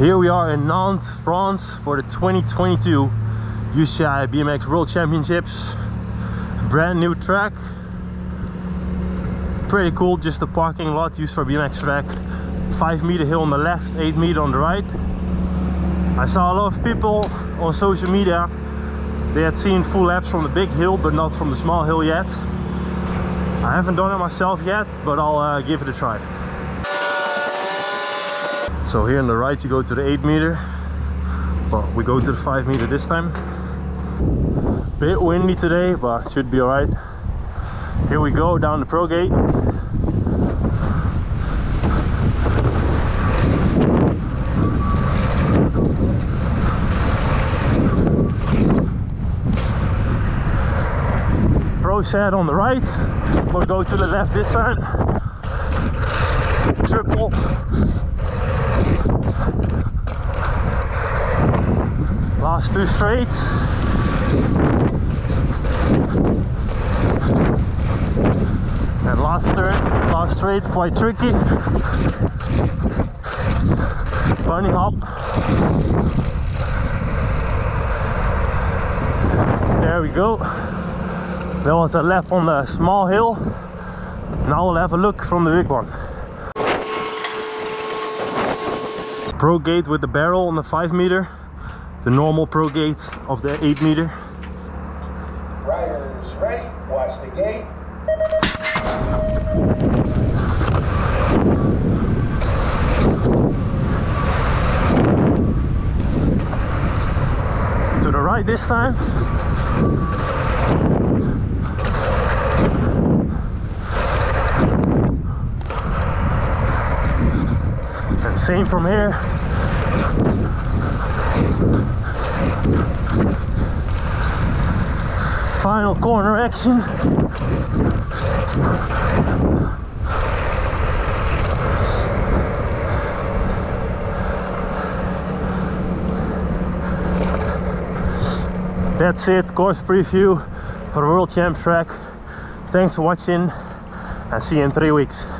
Here we are in Nantes, France for the 2022 UCI BMX World Championships. Brand new track. Pretty cool, just the parking lot used for BMX track. 5 meter hill on the left, 8 meter on the right. I saw a lot of people on social media. They had seen full laps from the big hill, but not from the small hill yet. I haven't done it myself yet, but I'll give it a try. So here on the right you go to the 8 meter, well, we go to the 5 meter this time. Bit windy today, but should be alright. Here we go down the pro gate. Pro set on the right, we'll go to the left this time. Triple. Last two straight. And last turn, last straight, quite tricky. Bunny hop. There we go. There was a lap on the small hill. Now we'll have a look from the big one. Pro gate with the barrel on the 5 meter. The normal pro gate of the 8 meter. Riders ready, watch the gate. To the right this time. And same from here. Final corner action. That's it, course preview for the World Champs track. Thanks for watching and see you in 3 weeks.